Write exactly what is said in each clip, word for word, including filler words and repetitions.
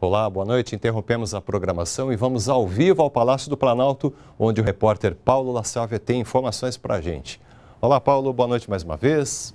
Olá, boa noite. Interrompemos a programação e vamos ao vivo ao Palácio do Planalto, onde o repórter Paulo La Sálvia tem informações para a gente. Olá, Paulo. Boa noite mais uma vez.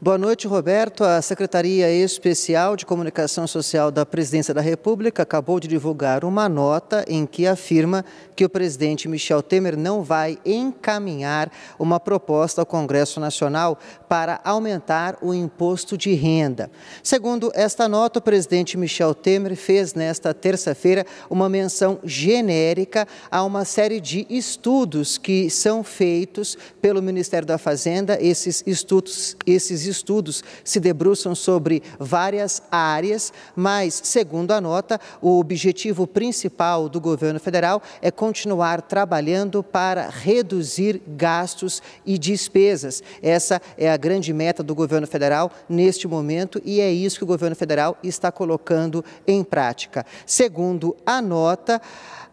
Boa noite, Roberto. A Secretaria Especial de Comunicação Social da Presidência da República acabou de divulgar uma nota em que afirma que o presidente Michel Temer não vai encaminhar uma proposta ao Congresso Nacional para aumentar o imposto de renda. Segundo esta nota, o presidente Michel Temer fez nesta terça-feira uma menção genérica a uma série de estudos que são feitos pelo Ministério da Fazenda. Esses estudos, esses estudos se debruçam sobre várias áreas, mas, segundo a nota, o objetivo principal do governo federal é continuar trabalhando para reduzir gastos e despesas. Essa é a grande meta do governo federal neste momento e é isso que o governo federal está colocando em prática. Segundo a nota,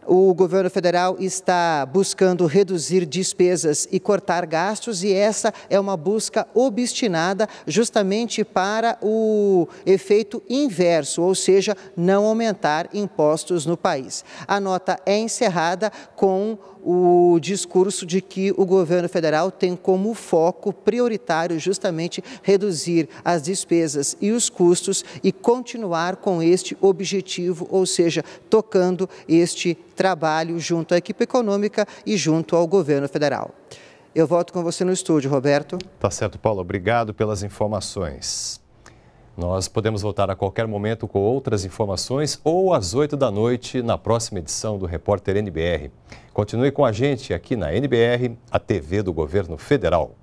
o governo federal está buscando reduzir despesas e cortar gastos, e essa é uma busca obstinada justamente para o efeito inverso, ou seja, não aumentar impostos no país. A nota é encerrada com o discurso de que o governo federal tem como foco prioritário justamente reduzir as despesas e os custos e continuar com este objetivo, ou seja, tocando este trabalho junto à equipe econômica e junto ao governo federal. Eu volto com você no estúdio, Roberto. Tá certo, Paulo. Obrigado pelas informações. Nós podemos voltar a qualquer momento com outras informações ou às oito da noite na próxima edição do Repórter N B R. Continue com a gente aqui na N B R, a T V do Governo Federal.